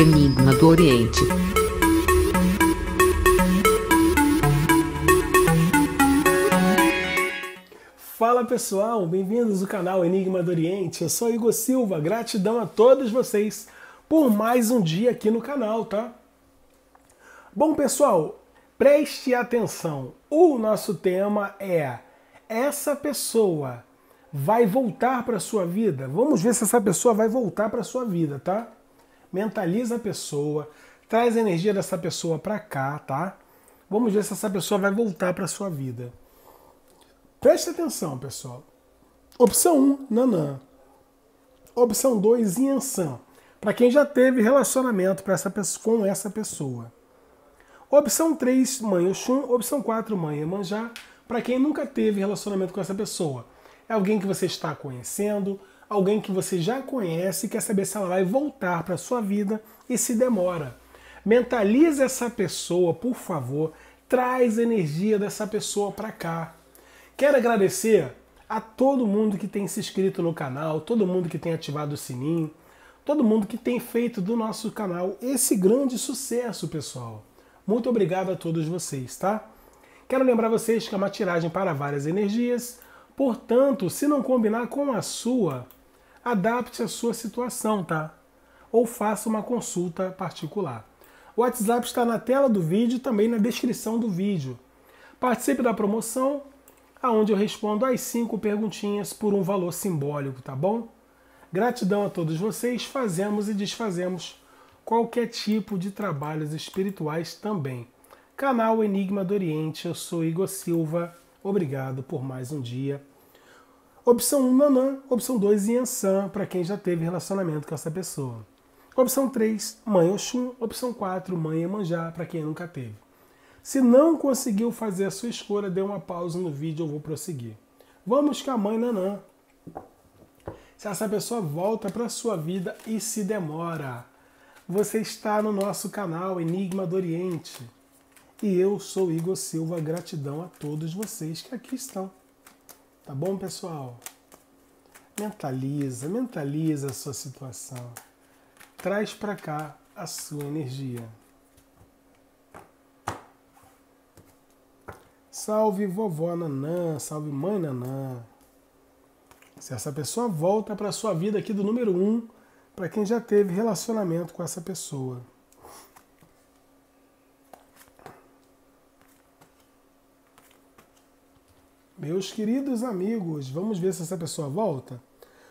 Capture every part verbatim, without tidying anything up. Enigma do Oriente. Fala pessoal, bem-vindos ao canal Enigma do Oriente. Eu sou Igor Silva, gratidão a todos vocês por mais um dia aqui no canal, tá? Bom pessoal, preste atenção, o nosso tema é: essa pessoa vai voltar para sua vida? Vamos ver se essa pessoa vai voltar para sua vida, tá? Mentaliza a pessoa, traz a energia dessa pessoa para cá, tá? Vamos ver se essa pessoa vai voltar para sua vida. Preste atenção, pessoal. Opção um, Nanã. Opção dois, Yansan. Para quem já teve relacionamento pra essa pessoa, com essa pessoa. Opção três, Mãe Oxum. Opção quatro, Mãe Iemanjá. Para quem nunca teve relacionamento com essa pessoa. É alguém que você está conhecendo, alguém que você já conhece e quer saber se ela vai voltar para sua vida e se demora. Mentaliza essa pessoa, por favor. Traz a energia dessa pessoa para cá. Quero agradecer a todo mundo que tem se inscrito no canal, todo mundo que tem ativado o sininho, todo mundo que tem feito do nosso canal esse grande sucesso, pessoal. Muito obrigado a todos vocês, tá? Quero lembrar vocês que é uma tiragem para várias energias, portanto, se não combinar com a sua, adapte a sua situação, tá? Ou faça uma consulta particular. O WhatsApp está na tela do vídeo e também na descrição do vídeo. Participe da promoção, aonde eu respondo as cinco perguntinhas por um valor simbólico, tá bom? Gratidão a todos vocês, fazemos e desfazemos qualquer tipo de trabalhos espirituais também. Canal Enigma do Oriente, eu sou Igor Silva, obrigado por mais um dia. Opção um, Nanã. Opção dois, Yansan, para quem já teve relacionamento com essa pessoa. Opção três, Mãe Oxum. Opção quatro, Mãe Iemanjá, para quem nunca teve. Se não conseguiu fazer a sua escolha, dê uma pausa no vídeo, eu vou prosseguir. Vamos com a Mãe Nanã. Se essa pessoa volta para sua vida e se demora. Você está no nosso canal Enigma do Oriente. E eu sou Igor Silva, gratidão a todos vocês que aqui estão. Tá bom, pessoal? Mentaliza, mentaliza a sua situação. Traz para cá a sua energia. Salve vovó Nanã, salve mãe Nanã. Se essa pessoa volta para sua vida aqui do número um, para quem já teve relacionamento com essa pessoa. Meus queridos amigos, vamos ver se essa pessoa volta.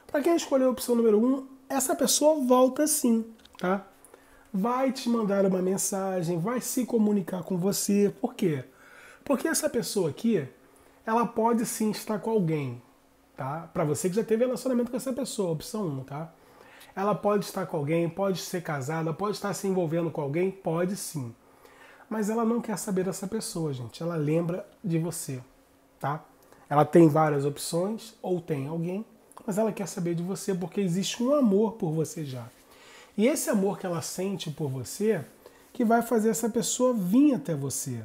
Para quem escolheu a opção número um, essa pessoa volta sim, tá? Vai te mandar uma mensagem, vai se comunicar com você. Por quê? Porque essa pessoa aqui, ela pode sim estar com alguém, tá? Pra você que já teve relacionamento com essa pessoa, opção um, tá? Ela pode estar com alguém, pode ser casada, pode estar se envolvendo com alguém, pode sim. Mas ela não quer saber dessa pessoa, gente. Ela lembra de você, tá? Ela tem várias opções, ou tem alguém, mas ela quer saber de você porque existe um amor por você já. E esse amor que ela sente por você, que vai fazer essa pessoa vir até você.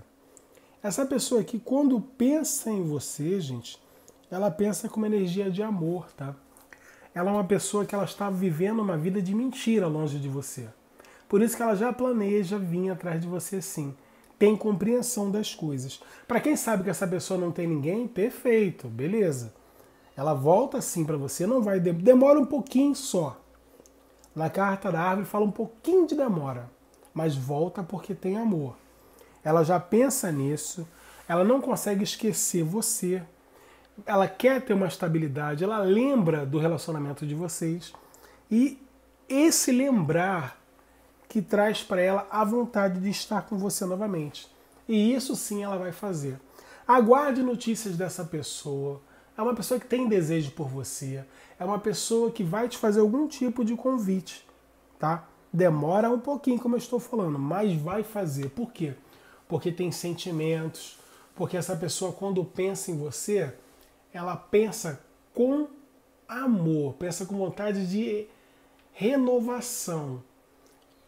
Essa pessoa aqui, quando pensa em você, gente, ela pensa com uma energia de amor, tá? Ela é uma pessoa que ela está vivendo uma vida de mentira longe de você. Por isso que ela já planeja vir atrás de você sim. Tem compreensão das coisas. Para quem sabe que essa pessoa não tem ninguém, perfeito, beleza. Ela volta sim para você, não vai... De... Demora um pouquinho só. Na carta da árvore fala um pouquinho de demora, mas volta porque tem amor. Ela já pensa nisso, ela não consegue esquecer você, ela quer ter uma estabilidade, ela lembra do relacionamento de vocês e esse lembrar que traz para ela a vontade de estar com você novamente. E isso sim ela vai fazer. Aguarde notícias dessa pessoa, é uma pessoa que tem desejo por você, é uma pessoa que vai te fazer algum tipo de convite, tá? Demora um pouquinho, como eu estou falando, mas vai fazer. Por quê? Porque tem sentimentos, porque essa pessoa quando pensa em você, ela pensa com amor, pensa com vontade de renovação.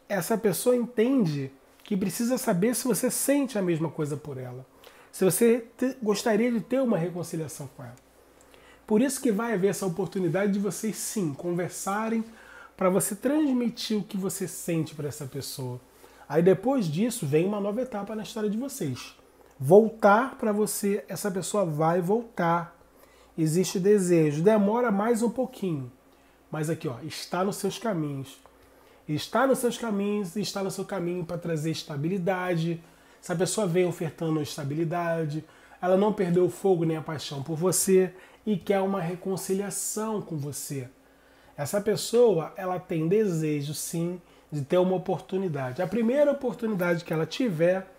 Essa pessoa entende que precisa saber se você sente a mesma coisa por ela, se você gostaria de ter uma reconciliação com ela. Por isso que vai haver essa oportunidade de vocês sim conversarem, para você transmitir o que você sente para essa pessoa. Aí depois disso vem uma nova etapa na história de vocês. Voltar para você, essa pessoa vai voltar. Existe desejo, demora mais um pouquinho. Mas aqui, ó, está nos seus caminhos. Está nos seus caminhos, está no seu caminho para trazer estabilidade. Essa pessoa vem ofertando estabilidade. Ela não perdeu o fogo nem a paixão por você e quer uma reconciliação com você. Essa pessoa, ela tem desejo, sim, de ter uma oportunidade. A primeira oportunidade que ela tiver,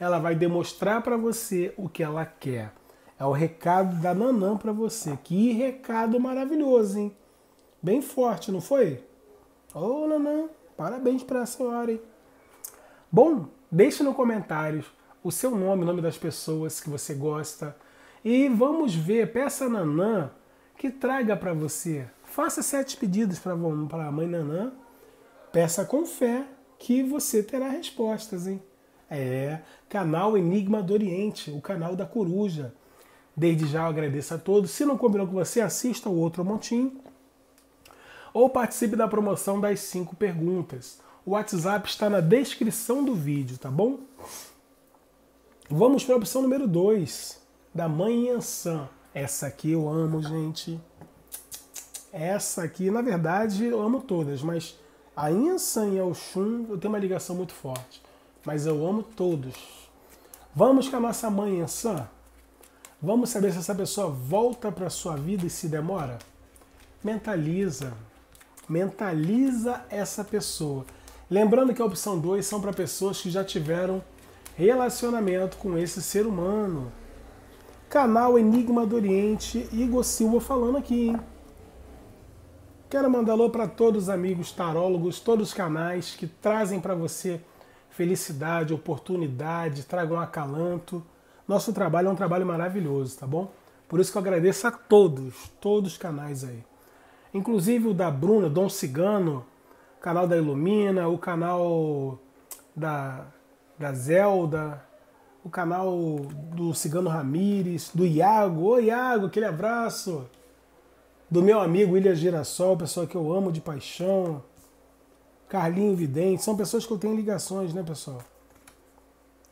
ela vai demonstrar para você o que ela quer. É o recado da Nanã para você. Que recado maravilhoso, hein? Bem forte, não foi? Ô, Nanã, parabéns para a senhora, hein? Bom, deixe nos comentários o seu nome, o nome das pessoas que você gosta. E vamos ver, peça a Nanã que traga para você. Faça sete pedidos para a mãe Nanã. Peça com fé que você terá respostas, hein? É, canal Enigma do Oriente, o canal da coruja. Desde já eu agradeço a todos. Se não combinou com você, assista o outro montinho. Ou participe da promoção das cinco perguntas. O WhatsApp está na descrição do vídeo, tá bom? Vamos para a opção número dois, da Mãe Yansan. Essa aqui eu amo, gente. Essa aqui, na verdade, eu amo todas, mas a Yansan e a Oxum, eu tenho uma ligação muito forte. Mas eu amo todos. Vamos com a nossa mãe Yansan? Vamos saber se essa pessoa volta para sua vida e se demora? Mentaliza. Mentaliza essa pessoa. Lembrando que a opção dois são para pessoas que já tiveram relacionamento com esse ser humano. Canal Enigma do Oriente, Igor Silva falando aqui, hein? Quero mandar alô para todos os amigos tarólogos, todos os canais que trazem para você felicidade, oportunidade, tragam acalanto. Nosso trabalho é um trabalho maravilhoso, tá bom? Por isso que eu agradeço a todos, todos os canais aí. Inclusive o da Bruna, Dom Cigano, o canal da Ilumina, o canal da, da Zelda, o canal do Cigano Ramires, do Iago. Ô Iago, aquele abraço! Do meu amigo William Girassol, pessoa que eu amo de paixão. Carlinho Vidente. São pessoas que eu tenho ligações, né, pessoal?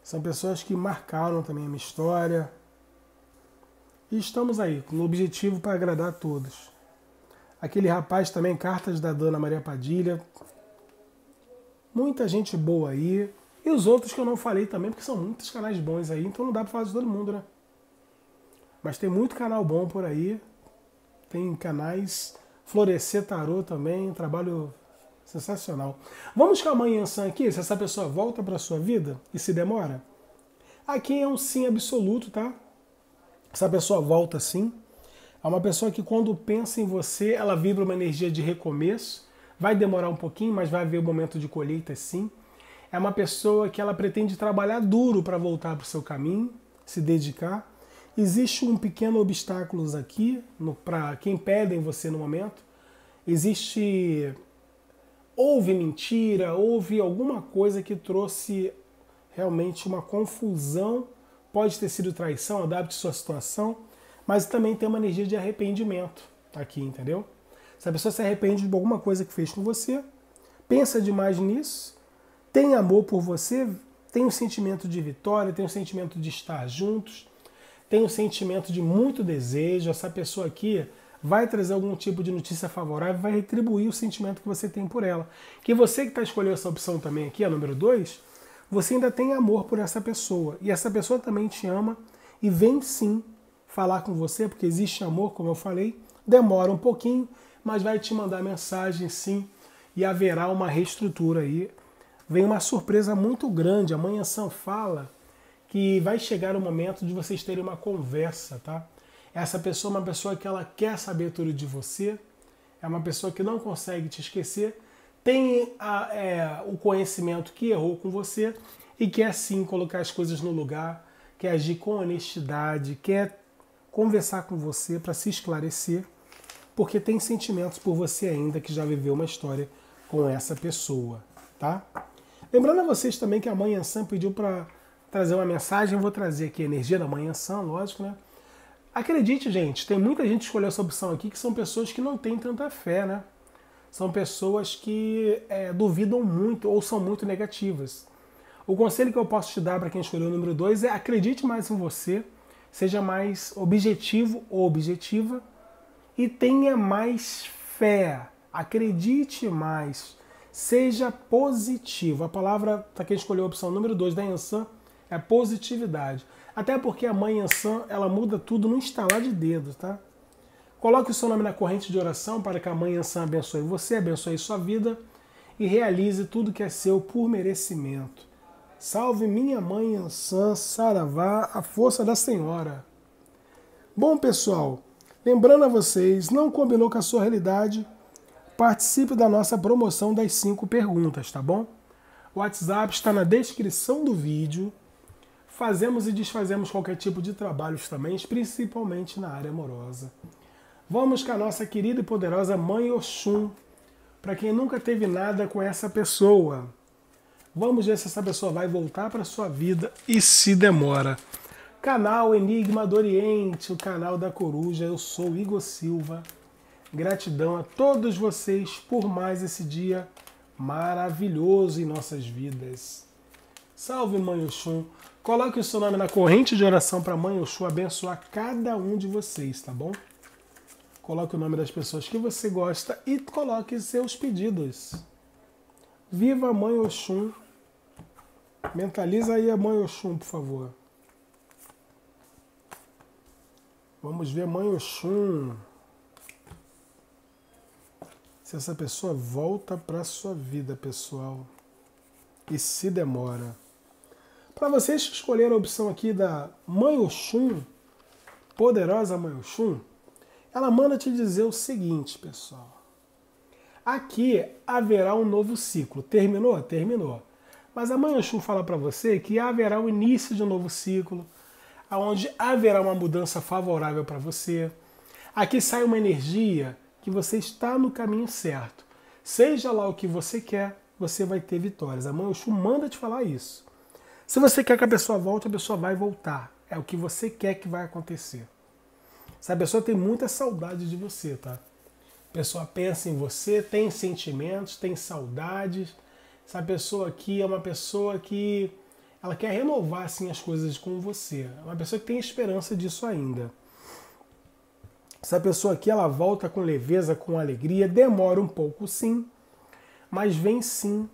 São pessoas que marcaram também a minha história. E estamos aí, no objetivo para agradar a todos. Aquele rapaz também, cartas da Dona Maria Padilha. Muita gente boa aí. E os outros que eu não falei também, porque são muitos canais bons aí, então não dá para falar de todo mundo, né? Mas tem muito canal bom por aí. Tem canais. Florescer Tarô também, um trabalho sensacional. Vamos com a mãe Yansan aqui, se essa pessoa volta para sua vida e se demora. Aqui é um sim absoluto, tá? Essa pessoa volta sim. É uma pessoa que quando pensa em você, ela vibra uma energia de recomeço. Vai demorar um pouquinho, mas vai haver um momento de colheita sim. É uma pessoa que ela pretende trabalhar duro para voltar para o seu caminho, se dedicar. Existe um pequeno obstáculo aqui, para quem pede em você no momento. Existe... Houve mentira, houve alguma coisa que trouxe realmente uma confusão. Pode ter sido traição, adapte sua situação, mas também tem uma energia de arrependimento aqui, entendeu? Se a pessoa se arrepende de alguma coisa que fez com você, pensa demais nisso, tem amor por você, tem um sentimento de vitória, tem um sentimento de estar juntos, tem um sentimento de muito desejo. Essa pessoa aqui vai trazer algum tipo de notícia favorável, vai retribuir o sentimento que você tem por ela. Que você que está escolhendo essa opção também aqui, a número dois, você ainda tem amor por essa pessoa. E essa pessoa também te ama e vem sim falar com você, porque existe amor, como eu falei, demora um pouquinho, mas vai te mandar mensagem sim e haverá uma reestrutura aí. Vem uma surpresa muito grande. Amanhã Sam fala que vai chegar o momento de vocês terem uma conversa, tá? Essa pessoa é uma pessoa que ela quer saber tudo de você, é uma pessoa que não consegue te esquecer, tem a, é, o conhecimento que errou com você e quer sim colocar as coisas no lugar, quer agir com honestidade, quer conversar com você para se esclarecer, porque tem sentimentos por você ainda que já viveu uma história com essa pessoa, tá? Lembrando a vocês também que a Mãe Yansan pediu para trazer uma mensagem, eu vou trazer aqui a energia da Mãe Yansan, lógico, né? Acredite, gente, tem muita gente que escolheu essa opção aqui que são pessoas que não têm tanta fé, né? são pessoas que é, duvidam muito ou são muito negativas. O conselho que eu posso te dar para quem escolheu o número dois é: acredite mais em você, seja mais objetivo ou objetiva e tenha mais fé. Acredite mais, seja positivo. A palavra para quem escolheu a opção número dois da Iansã é positividade. Até porque a mãe Iansã, ela muda tudo no instalar de dedo, tá? Coloque o seu nome na corrente de oração para que a mãe Iansã abençoe você, abençoe sua vida e realize tudo que é seu por merecimento. Salve minha mãe Iansã, saravá, a força da senhora. Bom, pessoal, lembrando a vocês, não combinou com a sua realidade? Participe da nossa promoção das cinco perguntas, tá bom? O WhatsApp está na descrição do vídeo. Fazemos e desfazemos qualquer tipo de trabalhos também, principalmente na área amorosa. Vamos com a nossa querida e poderosa Mãe Oxum, para quem nunca teve nada com essa pessoa. Vamos ver se essa pessoa vai voltar para sua vida e se demora. Canal Enigma do Oriente, o canal da Coruja. Eu sou Igor Silva. Gratidão a todos vocês por mais esse dia maravilhoso em nossas vidas. Salve Mãe Oxum. Coloque o seu nome na corrente de oração para Mãe Oxum abençoar cada um de vocês, tá bom? Coloque o nome das pessoas que você gosta e coloque seus pedidos. Viva a Mãe Oxum. Mentaliza aí a Mãe Oxum, por favor. Vamos ver a Mãe Oxum. Se essa pessoa volta para sua vida, pessoal, e se demora. Para vocês que escolheram a opção aqui da Mãe Oxum, poderosa Mãe Oxum, ela manda te dizer o seguinte, pessoal. Aqui haverá um novo ciclo. Terminou? Terminou. Mas a Mãe Oxum fala para você que haverá o início de um novo ciclo, onde haverá uma mudança favorável para você. Aqui sai uma energia que você está no caminho certo. Seja lá o que você quer, você vai ter vitórias. A Mãe Oxum manda te falar isso. Se você quer que a pessoa volte, a pessoa vai voltar. É o que você quer que vai acontecer. Essa pessoa tem muita saudade de você, tá? A pessoa pensa em você, tem sentimentos, tem saudades. Essa pessoa aqui é uma pessoa que ela quer renovar assim, as coisas com você. É uma pessoa que tem esperança disso ainda. Essa pessoa aqui, ela volta com leveza, com alegria, demora um pouco sim, mas vem sim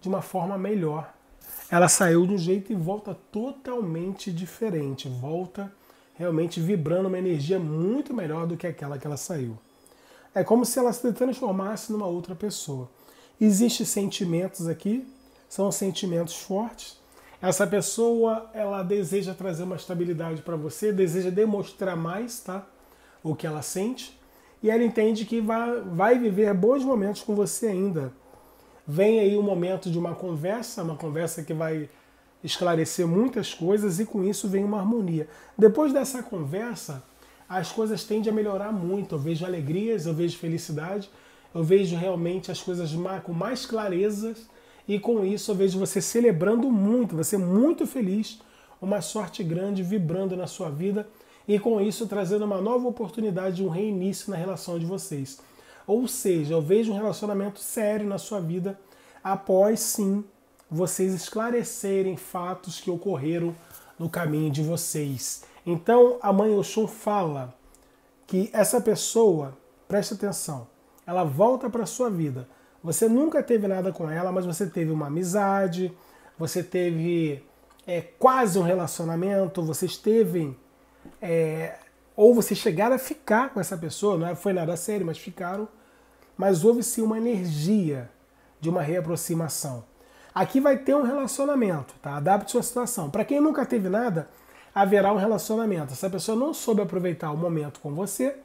de uma forma melhor. Ela saiu de um jeito e volta totalmente diferente, volta realmente vibrando uma energia muito melhor do que aquela que ela saiu. É como se ela se transformasse numa outra pessoa. Existem sentimentos aqui, são sentimentos fortes. Essa pessoa, ela deseja trazer uma estabilidade para você, deseja demonstrar mais, tá? O que ela sente, e ela entende que vai, vai viver bons momentos com você ainda. Vem aí o momento de uma conversa, uma conversa que vai esclarecer muitas coisas, e com isso vem uma harmonia. Depois dessa conversa, as coisas tendem a melhorar muito. Eu vejo alegrias, eu vejo felicidade, eu vejo realmente as coisas com mais clareza, e com isso eu vejo você celebrando muito, você muito feliz, uma sorte grande vibrando na sua vida, e com isso trazendo uma nova oportunidade, um reinício na relação de vocês. Ou seja, eu vejo um relacionamento sério na sua vida após, sim, vocês esclarecerem fatos que ocorreram no caminho de vocês. Então, a Mãe Oxum fala que essa pessoa, preste atenção, ela volta para a sua vida. Você nunca teve nada com ela, mas você teve uma amizade, você teve é, quase um relacionamento, vocês teve... É, ou vocês chegaram a ficar com essa pessoa, não foi nada sério, mas ficaram, mas houve sim uma energia de uma reaproximação. Aqui vai ter um relacionamento, tá? Adapte sua situação. Para quem nunca teve nada, haverá um relacionamento. Essa pessoa não soube aproveitar o momento com você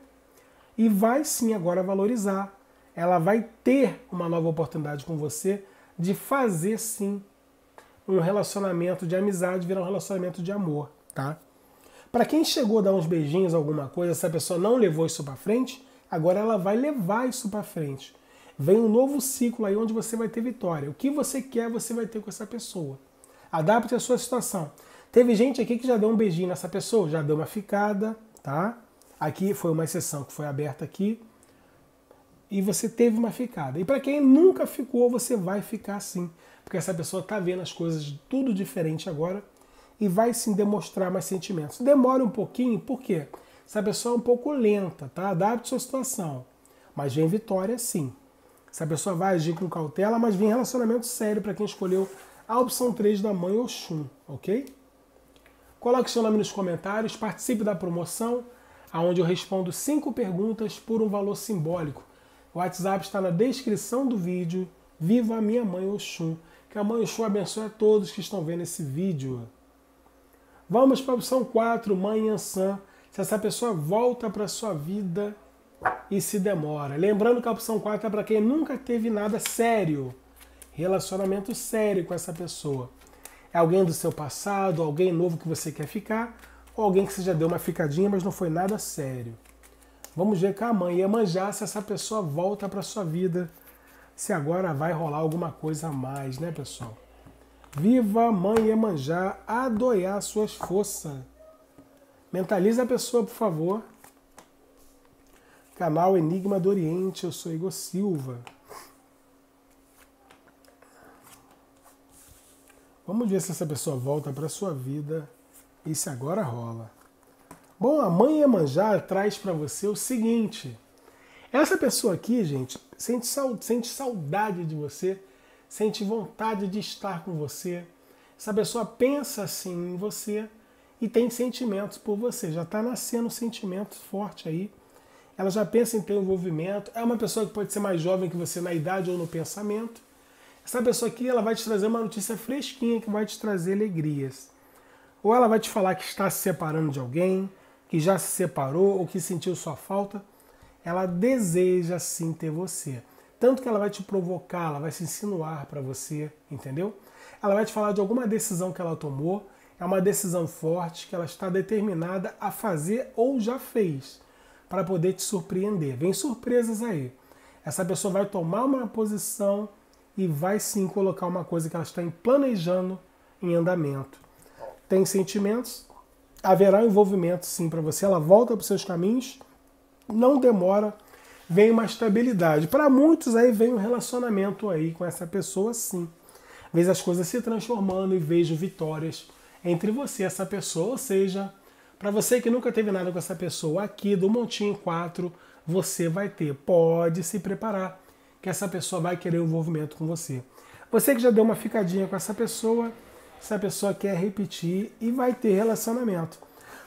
e vai sim agora valorizar. Ela vai ter uma nova oportunidade com você de fazer sim um relacionamento de amizade virar um relacionamento de amor, tá? Para quem chegou a dar uns beijinhos, alguma coisa, essa pessoa não levou isso para frente, agora ela vai levar isso para frente. Vem um novo ciclo aí onde você vai ter vitória. O que você quer, você vai ter com essa pessoa. Adapte a sua situação. Teve gente aqui que já deu um beijinho nessa pessoa, já deu uma ficada, tá? Aqui foi uma exceção que foi aberta aqui. e você teve uma ficada. E para quem nunca ficou, você vai ficar assim, porque essa pessoa está vendo as coisas tudo diferente agora e vai sim demonstrar mais sentimentos. Demora um pouquinho, por quê? Essa pessoa é um pouco lenta, tá? Adapte sua situação, mas vem vitória sim. Essa pessoa vai agir com cautela, mas vem relacionamento sério para quem escolheu a opção três da Mãe Oxum, ok? Coloque seu nome nos comentários, participe da promoção, onde eu respondo cinco perguntas por um valor simbólico. O WhatsApp está na descrição do vídeo. Viva a minha Mãe Oxum. Que a Mãe Oxum abençoe a todos que estão vendo esse vídeo. Vamos para a opção quatro, Mãe Ansan. Se essa pessoa volta para a sua vida e se demora. Lembrando que a opção quatro é para quem nunca teve nada sério. Relacionamento sério com essa pessoa. É alguém do seu passado, alguém novo que você quer ficar, ou alguém que você já deu uma ficadinha, mas não foi nada sério. Vamos ver com a mãe Iemanjá se essa pessoa volta para sua vida, se agora vai rolar alguma coisa a mais, né, pessoal? Viva Mãe Iemanjá, adoiar suas forças. Mentalize a pessoa, por favor. Canal Enigma do Oriente, eu sou Igor Silva. Vamos ver se essa pessoa volta para sua vida e se agora rola. Bom, a Mãe Iemanjá traz para você o seguinte. Essa pessoa aqui, gente, sente, sente saudade de você, sente vontade de estar com você. Essa pessoa pensa assim em você e tem sentimentos por você. Já está nascendo um sentimento forte aí. Ela já pensa em ter um envolvimento. É uma pessoa que pode ser mais jovem que você na idade ou no pensamento. Essa pessoa aqui, ela vai te trazer uma notícia fresquinha que vai te trazer alegrias. Ou ela vai te falar que está se separando de alguém, que já se separou ou que sentiu sua falta. Ela deseja sim ter você. Tanto que ela vai te provocar, ela vai se insinuar para você, entendeu? Ela vai te falar de alguma decisão que ela tomou. É uma decisão forte que ela está determinada a fazer ou já fez para poder te surpreender. Vem surpresas aí. Essa pessoa vai tomar uma posição e vai sim colocar uma coisa que ela está planejando em andamento. Tem sentimentos? Haverá envolvimento sim para você. Ela volta para os seus caminhos, não demora, vem uma estabilidade. Para muitos aí vem um relacionamento aí com essa pessoa sim. Vejo as coisas se transformando e vejo vitórias entre você e essa pessoa. Ou seja, para você que nunca teve nada com essa pessoa aqui do Montinho quatro, você vai ter. Pode se preparar, que essa pessoa vai querer um envolvimento com você. Você que já deu uma ficadinha com essa pessoa, essa pessoa quer repetir e vai ter relacionamento.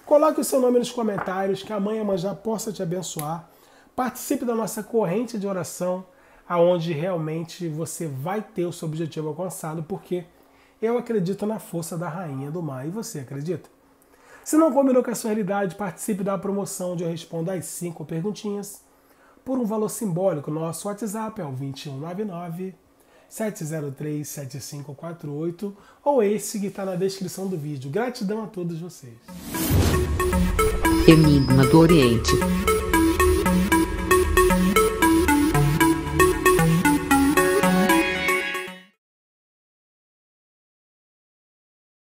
Coloque o seu nome nos comentários, que a Mãe Iemanjá possa te abençoar. Participe da nossa corrente de oração, aonde realmente você vai ter o seu objetivo alcançado, porque eu acredito na força da Rainha do Mar. E você acredita? Se não combinou com a sua realidade, participe da promoção onde eu respondo as cinco perguntinhas. Por um valor simbólico, nosso WhatsApp é o dois um nove nove, sete zero três, sete cinco quatro oito ou esse que está na descrição do vídeo. Gratidão a todos vocês. Enigma do Oriente.